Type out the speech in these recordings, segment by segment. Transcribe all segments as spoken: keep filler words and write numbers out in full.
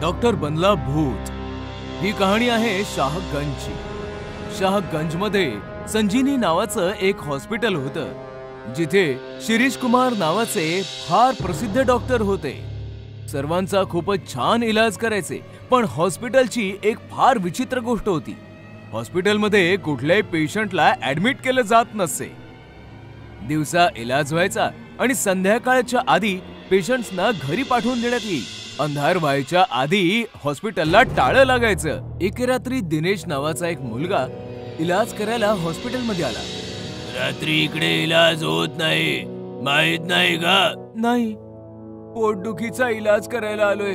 Doctor बंडला भूत ही कहाणी आहे शाहगंजची। शाहगंज मध्ये संजीवनी नावाचं एक हॉस्पिटल होतं, जिथे श्रीश कुमार नावाचे फार प्रसिद्ध डॉक्टर होते। सर्वांचा खूपच छान इलाज करायचे, पण हॉस्पिटलची एक फार विचित्र गोष्ट होती। हॉस्पिटलमध्ये कुठल्याही पेशंटला ऍडमिट केलं जात नसे। दिवसा इलाज व्हायचा आणि संध्याकाळच्या आधी पेशंट्सना घरी पाठवून देण्यात येई। अंधार व्हायच्या आधी हॉस्पिटलला टाळं लागायचं। एक रात्री दिनेश नावाचा एक मुलगा इलाज करायला हॉस्पिटलमध्ये आला। रात्री इकडे इलाज होत नाही, माहित नाही का? नाही, पोटदुखीचा इलाज करायला आलोय,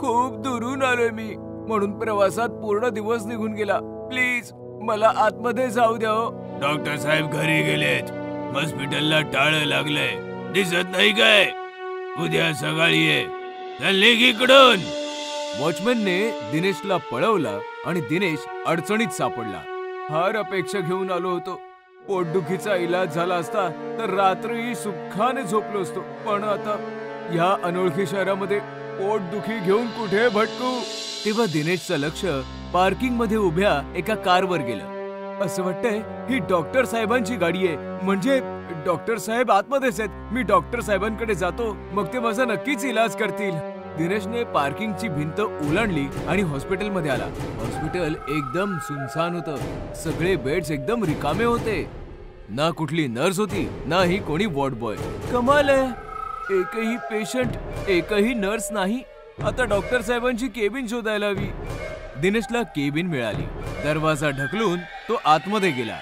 खूप दुरून आलोय मी, म्हणून प्रवासात पूर्ण दिवस निघून गेला। प्लीज मला आतमध्ये जाऊ द्या। डॉक्टर साहेब घरी गेलेत, हॉस्पिटलला टाळं लागलंय, दिसत नाही काय? उद्या सकाळी ये, चल इकडून। वॉचमॅनने दिनेशला पळवला आणि दिनेश अडचणीत सापडला। फार अपेक्षा घेऊन आलो होतो, पोटदुखीचा इलाज झाला असता तर रात्री सुखाने झोपलो असतो, पण आता या अनोळखी शहरामध्ये पोटदुखी घेऊन कुठे भटकू? तेव्हा दिनेशचं लक्ष पार्किंग मध्ये उभ्या एका कारवर गेलं। असं वाटतंय ही डॉक्टर साहेबांची गाडी आहे, म्हणजे डॉक्टर साहेब आतमध्येच आहेत, मी डॉक्टर साहेबांकडे जातो, मग ते माझा नक्कीच इलाज करतील। दिनेशने पार्किंगची भिंत ओलांडली आणि हॉस्पिटलमध्ये आला। हॉस्पिटल एकदम सुनसान होतं, सगळे बेड्स एकदम रिकामे होते, ना कुठली नर्स होती ना ही कोणी वॉर्ड बॉय। कमाल आहे, एकही पेशंट एकही नर्स नाही। आता डॉक्टर साहेबांची केबिन शोधायला हवी। दिनेशला केबिन मिळाली, दरवाजा ढकलून तो आतमध्ये गेला।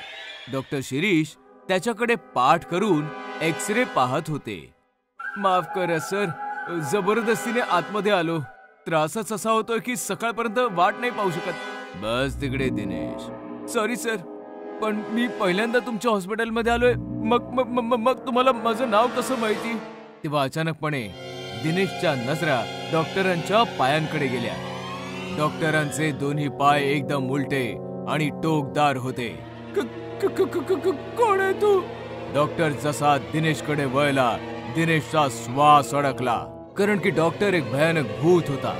डॉक्टर शिरीष त्याच्याकडे पाठ करून एक्सरे पाहत होते। माफ करा सर, जबरदस्तीने आतमध्ये आलो, त्रासच असा होतोय की सकाळपर्यंत वाट नाही पाहू शकत। बस तिकडे दिनेश, सॉरी सर, पण मी पहिल्यांदा तुमच्या हॉस्पिटलमध्ये आलोय, मग मग मग तुम्हाला माझं नाव कसं माहिती? तेव्हा अचानकपणे दिनेशच्या नजरा डॉक्टरांच्या पायांकडे गेल्या। डॉक्टरांचे दोन्ही पाय एकदम उलटे आणि टोकदार होते। कोण आहे तू? डॉक्टर जसा दिनेशकडे वळला, दिनेशचा श्वास अडकला, कारण की डॉक्टर एक भयानक भूत होता।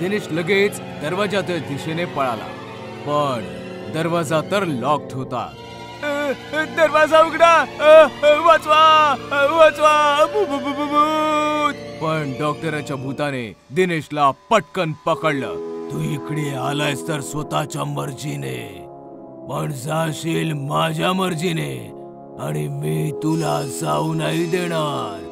दिनेश लगेच दरवाजाच्या दिशेने पळाला, पण दरवाजा तर लॉक्ड होता। दरवाजा उघडा, वाचवा वाचवा, भूत! पण डॉक्टराच्या भूताने दिनेशला पटकन पकडलं। तू इकडे आलायस तर स्वतःच्या मर्जीने, पण जाशील माझ्या मर्जीने, आणि मी तुला जाऊ नाही देणार।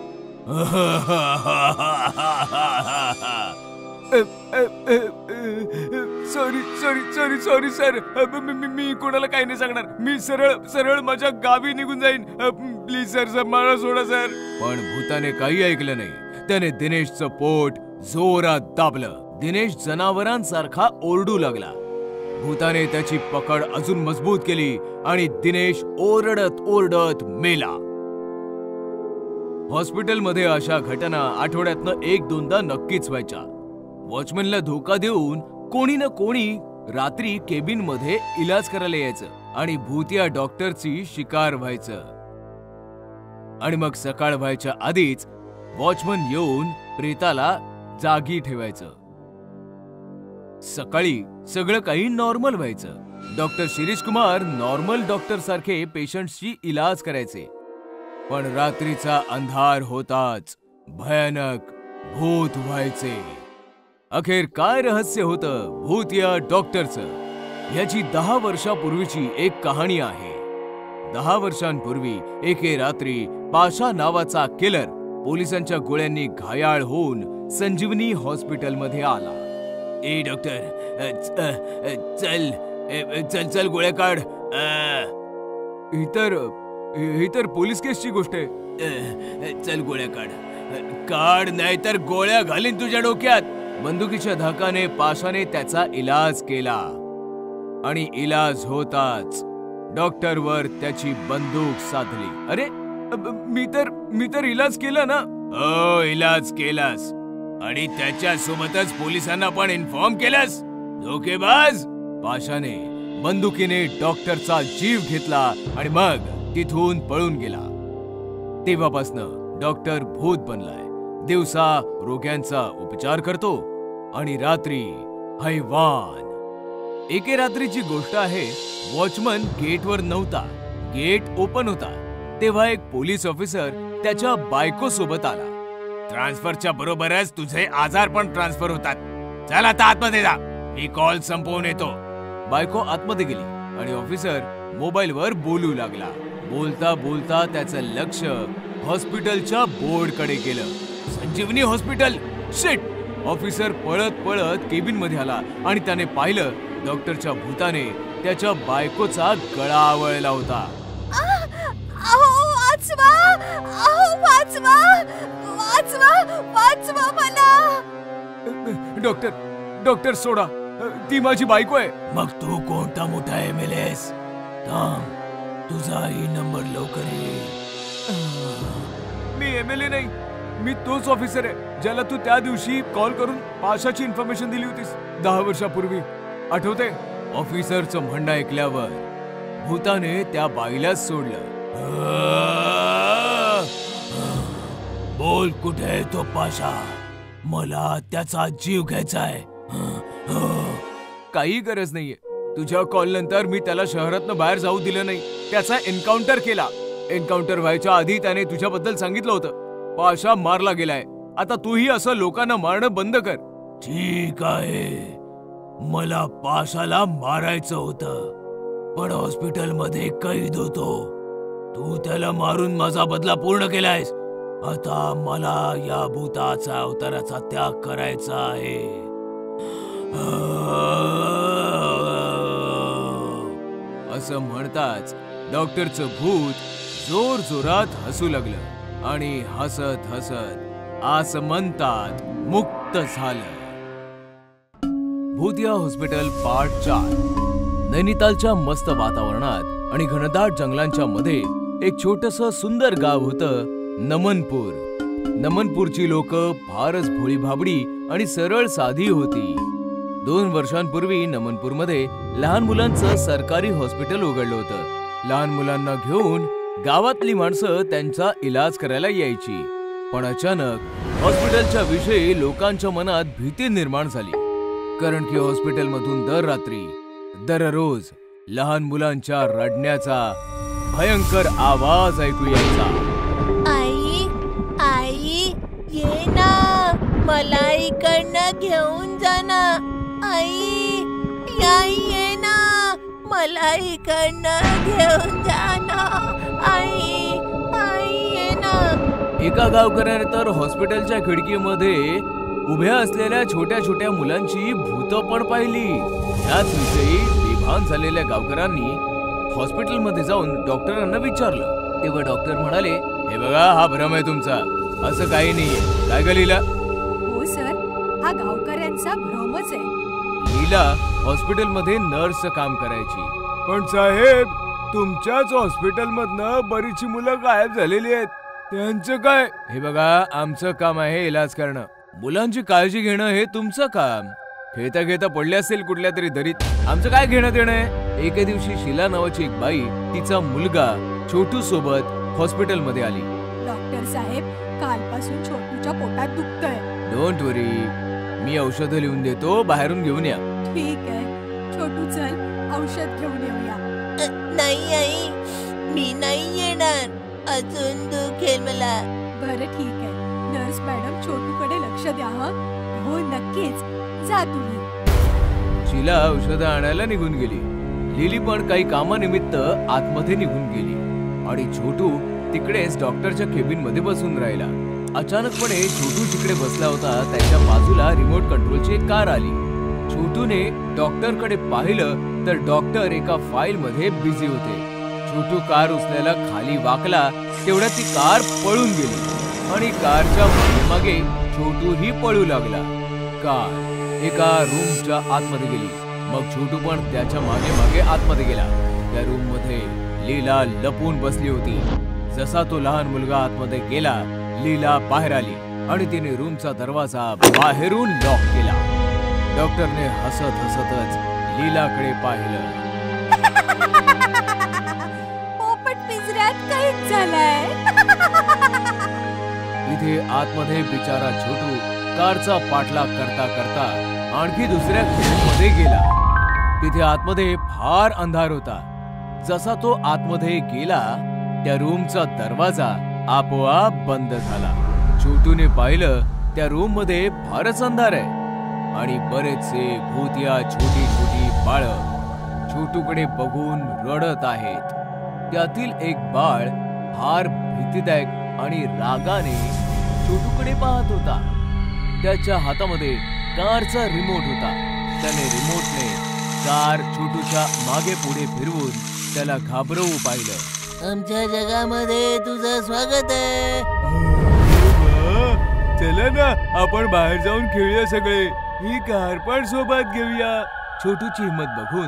Sorry sorry sorry sorry sir, मी कोणाला काही नाही सांगणार, मी सरळ सरळ माझ्या गावी निघून जाईन, प्लीज सर, सर मला सोडा सर। पण भूताने काही ऐकलं नाही, त्याने दिनेशचं पोट जोरात दाबलं। दिनेश जनावरांसारखा ओरडू लागला। भूताने त्याची पकड अजून मजबूत केली आणि दिनेश ओरडत ओरडत मेला। हॉस्पिटलमध्ये अशा घटना आठवड्यातनं एक दोनदा नक्कीच व्हायच्या। वॉचमॅनला धोका देऊन कोणी ना कोणी रात्री केबिन मध्ये इलाज करायला यायचं आणि भूतिया डॉक्टरची शिकार व्हायचं, आणि मग सकाळ व्हायच्या आधीच वॉचमन येऊन प्रेताला जागी ठेवायचं। सकाळी सगळं काही नॉर्मल व्हायचं। Doctor Shirish Kumar normal doctor सारखे पेशंट्सची इलाज करायचे, पण रात्रीचा अंधार होताच भयानक भूत व्हायचे। अखेर काय रहस्य होतं भूतिया डॉक्टरचं? याची दहा वर्षापूर्वीची एक कहाणी आहे। दहा वर्षांपूर्वी एके रात्री पाषा नावाचा किलर पोलिसांच्या गोळ्यांनी घायाळ होऊन संजीवनी हॉस्पिटलमध्ये आला। ए डॉक्टर, चल चल चल गोळ्या काढ, ही तर ही तर पोलीस केसची गोष्ट आहे, चल गोळ्या काढ काढ नाही तर गोळ्या घालीन तुझ्या डोक्यात। बंदुकीच्या धाकाने पाषाने त्याचा इलाज केला, आणि इलाज होताच डॉक्टरवर त्याची बंदूक साधली। अरे मी तर मी तर इलाज केला ना? ओ, इलाज केलास आणि त्याच्यासोबतच पोलिसांना पण इन्फॉर्म केलास, धोकेबाज! पाषाने बंदुकीने डॉक्टरचा जीव घेतला आणि मग तिथून पळून गेला। तेव्हापासून डॉक्टर भूत बनलाय. दिवसा रोग्यांचा उपचार करतो आणि रात्री हैवान. एके रात्रीची गोष्ट आहे. वॉचमन गेटवर नव्हता. गेट ओपन होता तेव्हा एक पोलीस ऑफिसर त्याच्या बायको सोबत आला. ट्रान्सफरच्या बरोबरच तुझे आजार पण ट्रान्सफर होतात. चल आता आतमध्ये जा. ही कॉल संपवून येतो. बायको आतमध्ये गेली आणि ऑफिसर मोबाईलवर बोलू लागला. बोलता बोलता त्याचं लक्ष हॉस्पिटलच्या बोर्डकडे गेलं. संजीवनी हॉस्पिटल. शिट. ऑफिसर पळत पळत केबिन मध्ये आला आणि त्याने पाहिलं डॉक्टरच्या भूताने त्याच्या बायकोचा गळा आवळला होता. अहो वाचवा. अहो वाचवा. वाचवा. वाचवा मला. डॉक्टर डॉक्टर सोडा. ती माझी बायको आहे. मग तू कोणता मोठा एमएलएस. थांब तुझा ही नंबर लवकर ये. मी एमएलए नाही. मी तोच ऑफिसर आहे ज्याला तू त्या दिवशी कॉल करून पाषाची इन्फॉर्मेशन दिली होतीस दहा वर्षापूर्वी. आठवते. ऑफिसरचं म्हणणं ऐकल्यावर भूताने त्या बाईलाच सोडलं. बोल कुठे आहे तो पाषा. मला त्याचा जीव घ्यायचा आहे. काही गरज नाहीये. तुझ्या कॉल नंतर मी त्याला शहरातनं बाहेर जाऊ दिलं नाही. त्याचा एन्काउंटर केला. एन्काउंटर व्हायच्या आधी त्याने तुझ्याबद्दल सांगितलं होतं. पाषा मारला गेलाय. आता तूही असं लोकांना मारणं बंद कर. ठीक आहे. मला पाषाला मारायचं होतं पण हॉस्पिटलमध्ये कैद होतो. तू त्याला मारून माझा बदला पूर्ण केलायस. आता मला या भूताचा अवताराचा त्याग करायचा आहे. असं म्हणताच डॉक्टरचं भूत जोर जोरात हसू लागलं आणि हसत हसत आसमंतात मुक्त झालं. भूतिया हॉस्पिटल पार्ट चार. नैनीतालच्या मस्त वातावरणात आणि घनदाट जंगलांच्या मध्ये एक छोटसं सुंदर गाव होतं नमनपुर. नमनपूरची लोक फारच भोळीभाबडी आणि सरळ साधी होती. दोन वर्षांपूर्वी नमनपूरमध्ये लहान मुलांचं सरकारी हॉस्पिटल उघडलं होतं. लहान मुलांना घेऊन गावातली माणसं त्यांचा इलाज करायला यायची. पण अचानक हॉस्पिटलच्या विषयी लोकांच्या मनात भीती निर्माण झाली कारण की हॉस्पिटलमधून दर रात्री दररोज लहान मुलांच्या रडण्याचा भयंकर आवाज ऐकू यायचा. आई आई ये ना मला इकडनं घेऊन जा ना. आई आई ये ना मला इकडनं घेऊन जाना. आई आई ये ना. एका गावकऱ्याने तर हॉस्पिटलच्या खिडकीमध्ये उभ्या असलेल्या छोट्या छोट्या मुलांची भूतं पण पाहिली. त्याच विषयी बेभान झालेल्या गावकऱ्यांनी हॉस्पिटलमध्ये जाऊन डॉक्टरांना विचारलं तेव्हा डॉक्टर म्हणाले हे बघा हा भ्रम आहे तुमचा. असं काही नाहीये. काय ग लीला. हो सर हा गावकऱ्यांचा भ्रमच आहे. लीला हॉस्पिटलमध्ये नर्स काम करायची. पण साहेब तुमच्याच हॉस्पिटलमधनं बरीचशी मुलं गायब झालेली आहेत. त्यांचं काय. हे बघा आमचं काम आहे इलाज करणं. मुलांची काळजी घेणं हे तुमचं काम. खेळता खेळता पडले असेल कुठल्या तरी दरीत. आमचं काय घेणं देणं आहे. एके दिवशी शीला नावाची एक बाई तिचा मुलगा छोटू सोबत हॉस्पिटलमध्ये आली. डॉक्टर साहेब कालपासून छोटूच्या पोटात दुखतंय. डोंट वरी मी औषध लिहून देतो बाहेरून घेऊन या. ठीक आहे छोटू चल औषध घेऊन येऊया. नाही आई मी नाही येणार. अजून दुखेल मला. बरं ठीक आहे नर्स मॅडम छोटूकडे लक्ष द्या. हो नक्कीच जा तुम्ही. शीला औषध आणायला निघून गेली. लिली पण काही कामानिमित्त आतमध्ये निघून गेली आणि छोटू तिकडेच डॉक्टरच्या केबिन मध्ये बसून राहिला. अचानकपणे छोटू जिकडे बसला होता त्याच्या बाजूला रिमोट कंट्रोलची एक कार आली. छोटूने डॉक्टरकडे पाहिलं तर डॉक्टर एका फाईलमध्ये बिझी होते. छोटू कार उचलायला खाली वाकला तेवढ्या ती कार पळून गेली आणि कारच्या मागे छोटूही पळू लागला. कार एका रूमच्या आतमध्ये गेली. मग छोटू पण त्याच्या मागे मागे आतमध्ये गेला. त्या रूममध्ये लीला लपून बसली होती. जसा तो लहान मुलगा आतमध्ये गेला लीला बाहेर आली आणि तिने रूमचा दरवाजा बाहेरून लॉक केला. डॉक्टरने हसत हसतच लीलाकडे पाहिलं. पोपट पिंजऱ्यात कैद झालाय. इथे आतमध्ये बिचारा छोटू कारचा पाठलाग करता करता आणखी दुसऱ्या खोलीमध्ये गेला। तिथे आतमध्ये फार अंधार होता। जसा तो आतमध्ये गेला त्या रूमचा दरवाजा आपोआप बंद झाला। छोटूने पाहिलं त्या रूम मध्ये फारच अंधार आहे आणि बरेचसे भूतिया छोटी छोटी बाळं छोटूकडे बघून रडत आहेत। त्यातील एक बाळ फार भीतीदायक आणि रागाने छोटूकडे पाहत होता। त्याच्या हातामध्ये कारचा रिमोट होता। त्याने रिमोटने कार छोटूच्या मागे पुढे फिरवून त्याला घाबरवू पाहिलं। आमच्या जगामध्ये तुझं स्वागत आहे। चला ना आपण बाहेर जाऊन खेळूया, सगळे ही कार पण सोबत घेऊया। छोटूची हिम्मत बघून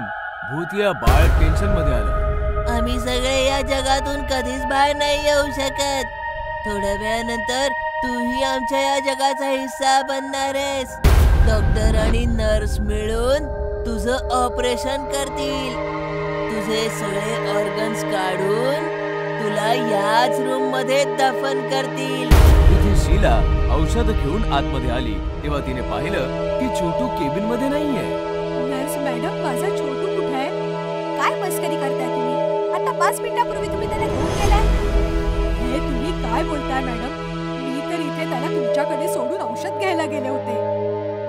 भूतिया बाळ टेंशन मध्ये आलं। आम्ही सगळे या जगातून कधीच बाहेर नाही येऊ शकत। थोड्या वेळानंतर तूही आमच्या या जगाचा हिस्सा बनणार आहेस। डॉक्टर आणि नर्स मिळून तुझं ऑपरेशन करतील। तुझे सगळे ऑर्गन्स काढून तुला याच रूम मध्ये दफन करतील। तिथे शीला औषध घेऊन आतमध्ये आली तेव्हा तिने पाहिलं की छोटू केबिन मध्ये नाहीये। नर्स मॅडम, माझा छोटू काय मस्करी करताय तुम्ही? आता पाच मिनिटांपूर्वी तुम्ही त्याला घेऊन गेलाय। हे तुम्ही काय बोलताय मॅडम? मी तर इथे त्याला तुमच्याकडे सोडून औषध घ्यायला गेले होते।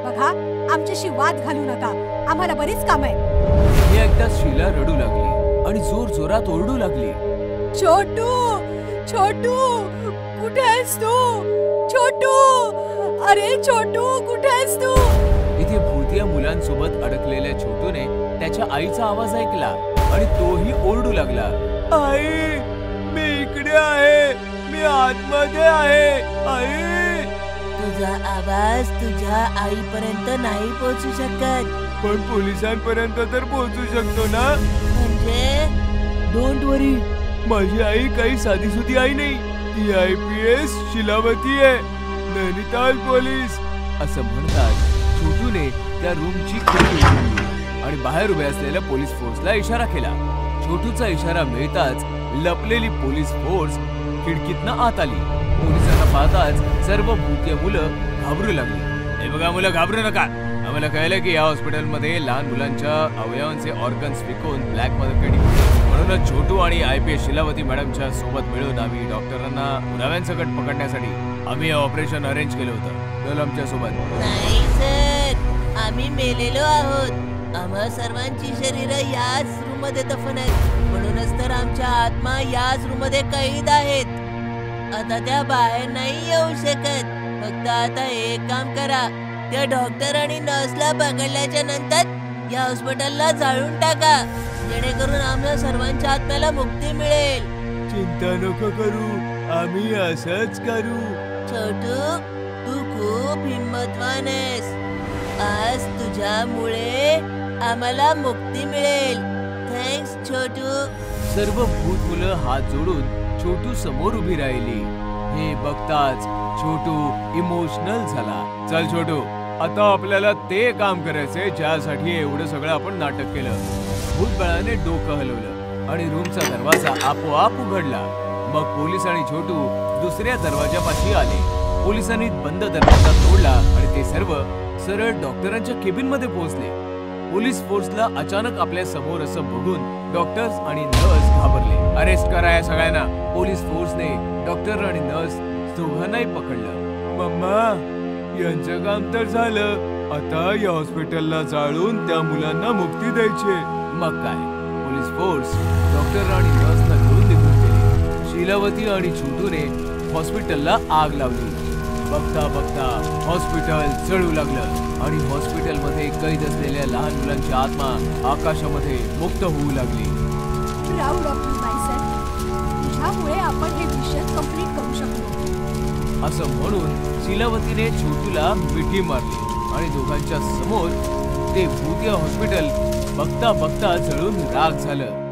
बघा, आमच्याशी वाद घालू नका, आम्हाला बरीच काम आहेत। हे एकदा शीला रडू लागली आणि जोर जोरात ओरडू लागली, छोटू छोटू कुठे आहेस तू? छोटू, अरे छोटू कुठे आहेस तू? इथे भूतिया मुलांसोबत अडकलेल्या छोटूने त्याच्या आईचा आवाज ऐकला आणि तोही ओरडू लागला, आई मी इकडे आहे, मी आतमध्ये आहे आई। तुझा आवाज तुझ्या आईपर्यंत नाही पोहोचू शकत, पण पोलिसांपर्यंत तर पोहोचू शकतो ना। म्हणजे डोंट वरी, माझी आई काही साधीसुधी आई नाही, ती आय पी एस शीलवती आहे, नैनीताल पोलीस। असं म्हणतात छोटूने त्या रूमची खोली उघडली आणि बाहेर उभे असलेल्या पोलीस फोर्सला इशारा केला। छोटूचा इशारा मिळताच लपलेली पोलीस फोर्स खिडकीतनं आत आली। पोलिसांना पाहताच सर्व भूतिया मुलं घाबरू लागली। हे बघा मुलं, घाबरू नका, आम्हाला कळलं की या हॉस्पिटलमध्ये लहान मुलांच्या अवयवांचे ऑर्गन्स विकून ब्लॅक मार्केटिंग होते, म्हणूनच छोटू आणि आय पी एस शीलावती मॅडमच्या सोबत मिळून आम्ही डॉक्टरांना पुराव्यांसकट पकडण्यासाठी आम्ही ऑपरेशन अरेंज केलं होतं। चल आमच्या सोबत। नाही सर, आम्ही मेलेलो आहोत। आम्हा सर्वांची शरीर याच रूम मध्ये दफन आहेत, म्हणूनच तर आमच्या आत्मा याच रूम मध्ये कैद आहेत। आता त्या बाहेर नाही येऊ शकत। फक्त आता एक काम करा, त्या डॉक्टर आणि नर्सला पकडल्याच्या नंतर या हॉस्पिटलला जाळून टाका, जेणेकरून आम्हा सर्वांच्या आत्म्याला मुक्ती मिळेल। चिंता नको करू, आम्ही असंच करू। छोटू तू खूप हिम्मतवान आहेस, आज तुझ्यामुळे आम्हाला मुक्ती मिळेल। थँक्स छोटू। सर्व भूत मुलं हात जोडून छोटू समोर उभी राहिली। हे बघताच छोटू इमोशनल झाला। चल छोटू, आता आपल्याला ते काम करायचे ज्यासाठी एवढं सगळं आपण नाटक केलं। भूतबळाने डोकं हलवलं आणि रूमचा दरवाजा आपोआप उघडला। मग पोलीस आणि छोटू दुसऱ्या दरवाजापाशी आले। पोलिसांनी बंद दरवाजा तोडला आणि ते सर्व सरळ डॉक्टरांच्या केबिन मध्ये पोहोचले। पोलीस फोर्सला अचानक आपल्या समोर असं बघून डॉक्टर्स आणि नर्स घाबरले। अरेस्ट करा या सगळ्यांना। पोलीस फोर्सने डॉक्टर आणि नर्स दोघांनाही पकडलं। मम्मा, यांचं काम तर झालं, आता या हॉस्पिटलला जाळून त्या मुलांना मुक्ती द्यायची। मग काय, पोलीस फोर्स डॉक्टर आणि नर्सला घेऊन निघून गेले। शीलावती आणि छोटूने हॉस्पिटलला आग लावली। बघता बघता हॉस्पिटल जळू लागलं आणि हॉस्पिटलमध्ये कैद असलेल्या लहान मुलांची आत्मा आकाशामध्ये मुक्त होऊ लागली। राव डॉक्टर बाईसाहेब, तुझ्यामुळे आपण हे मिशन कंप्लीट करू शकलो। असं म्हणून शीलावतीने छोटूला मिठी मारली आणि दोघांच्या समोर ते भूतिया हॉस्पिटल बघता बघता जळून राख झालं।